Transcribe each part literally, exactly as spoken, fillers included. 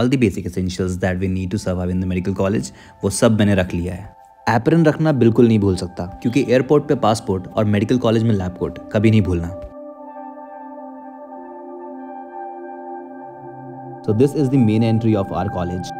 All the basic essentials that we need to survive in the medical college, वो सब मैंने रख लिया है। एप्रन रखना बिल्कुल नहीं भूल सकता, क्योंकि एयरपोर्ट पे पासपोर्ट और मेडिकल कॉलेज में लैब कोट कभी नहीं भूलना। So this is the main entry of our college.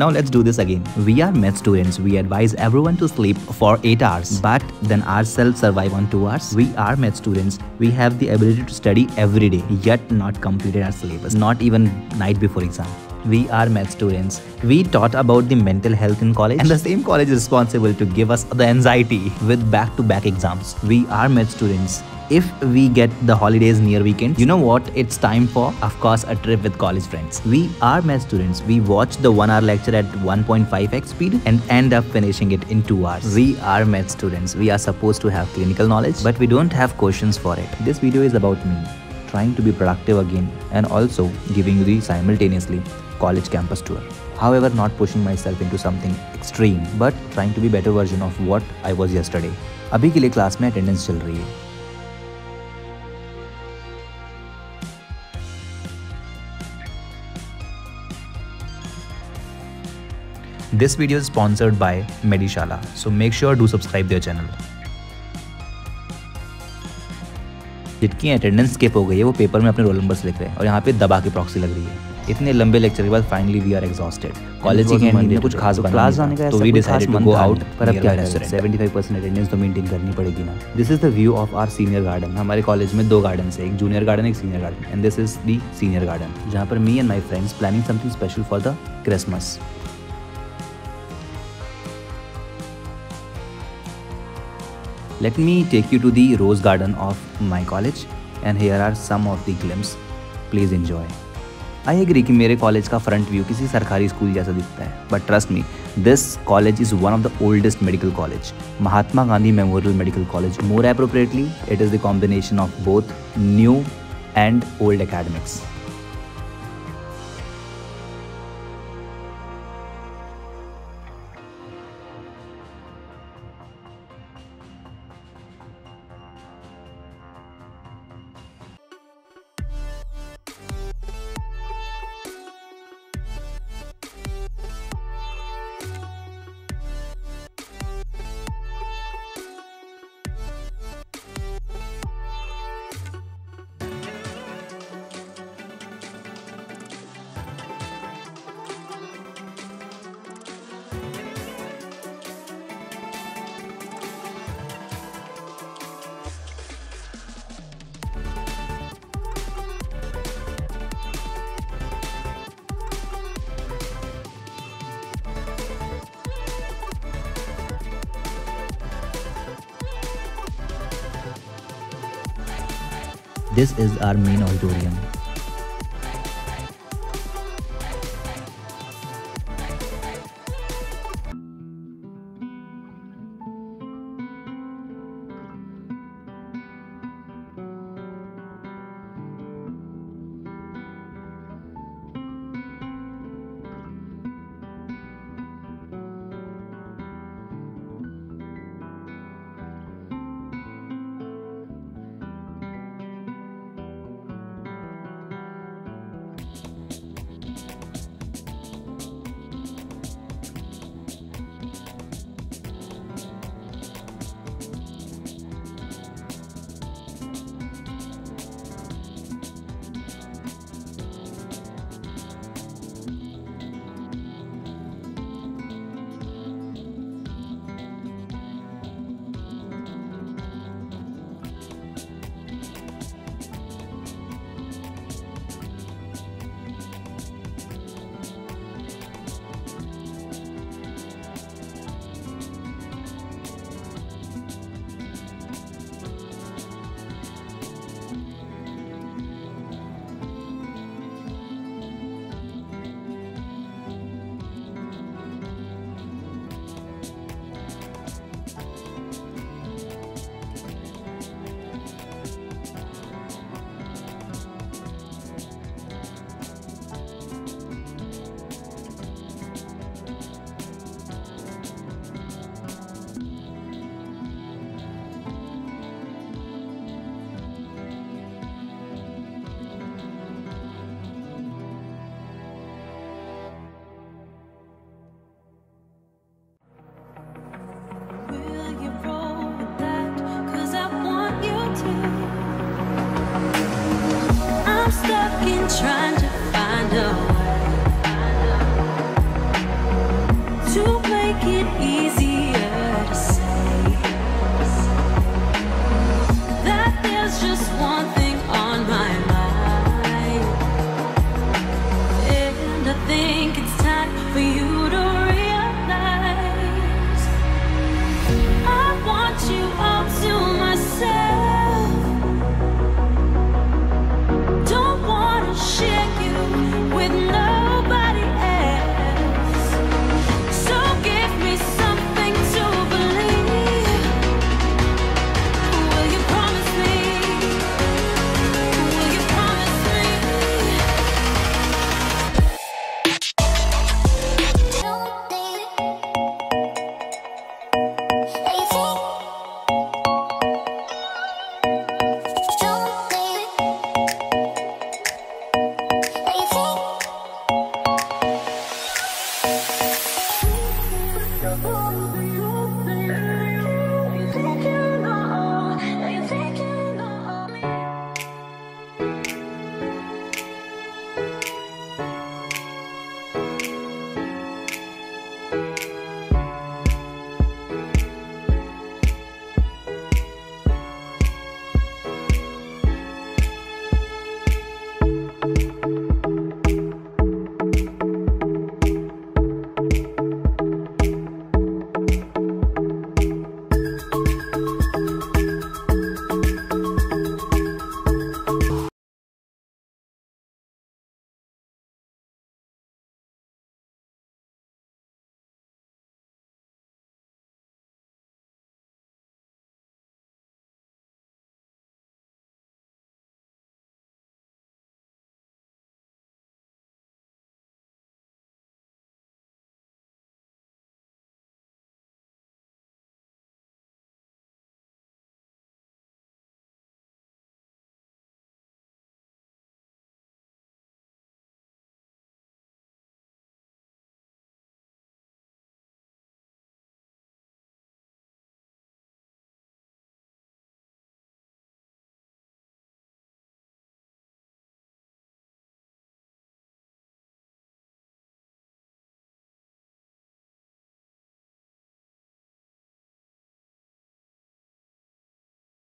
Now let's do this again. We are med students. We advise everyone to sleep for eight hours, but then ourselves survive on two hours. We are med students. We have the ability to study every day, yet not completed our syllabus, not even night before exam. We are med students. We taught about the mental health in college, and the same college is responsible to give us the anxiety with back-to-back exams. We are med students. If we get the holidays near weekend, you know what it's time for? Of course, a trip with college friends. We are med students. We watch the one hour lecture at one point five x speed and end up finishing it in two hours. We are med students. We are supposed to have clinical knowledge, but we don't have questions for it. This video is about me trying to be productive again and also giving you the simultaneously college campus tour. However, not pushing myself into something extreme, but trying to be better version of what I was yesterday. अभी के लिए class में attendance चल रही है। This video is sponsored by Medishala, so make sure to subscribe their channel. जितनी attendance skip हो गई है वो पेपर में अपने रोल नंबर्स लिख रहे हैं और यहाँ पे दबा के प्रॉक्सी लग रही है। इतने लंबे लेक्चर के बाद finally we are exhausted. College ही नहीं कुछ खास बना क्लास जाने का, तो we decided to go out. पर अब क्या है, सेवेंटी फाइव परसेंट अटेंडेंस तो मेंटेन करनी पड़ेगी ना। This is the view of our senior garden. हमारे कॉलेज में दो गार्डन है, एक जूनियर गार्डन एक senior garden, and this is the senior garden जहाँ पर me and my friends planning something special for the Christmas. Let me take you to the rose garden of my college, and here are some of the glimpses. Please enjoy. I agree कि मेरे college का front view किसी सरकारी school जैसा दिखता है, but trust me, this college is one of the oldest medical college, Mahatma Gandhi Memorial Medical College. More appropriately, it is the combination of both new and old academics. This is our main auditorium.